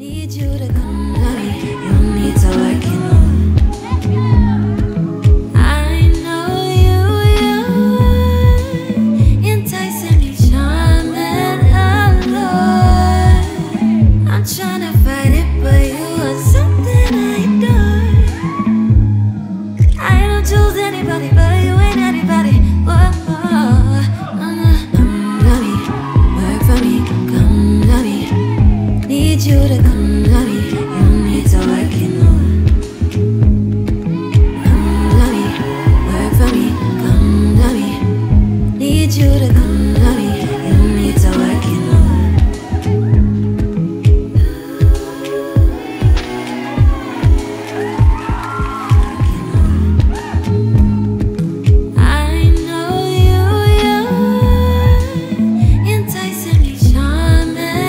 need you to come on. You need to work it on. I know you enticing me, charming allure. I'm trying to fight it, but you are something I adore. I don't choose anybody but you and anybody. You to come to me, you need to work it on. Come to me, work for me, come to me. Need you to come to me, you need to work it on. I know you enticing me, charming.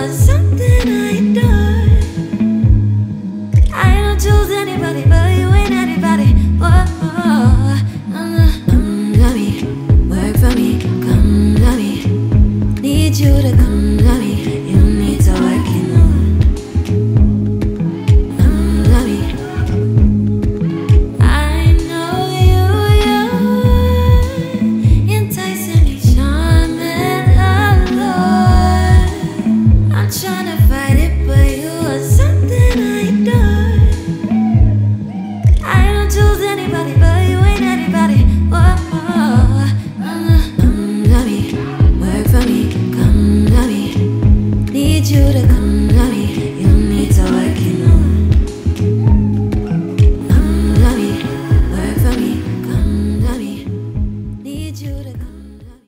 was something I done. I don't choose anybody but you and anybody. Whoa, come love me, work for me, come love me. Need you to come love me.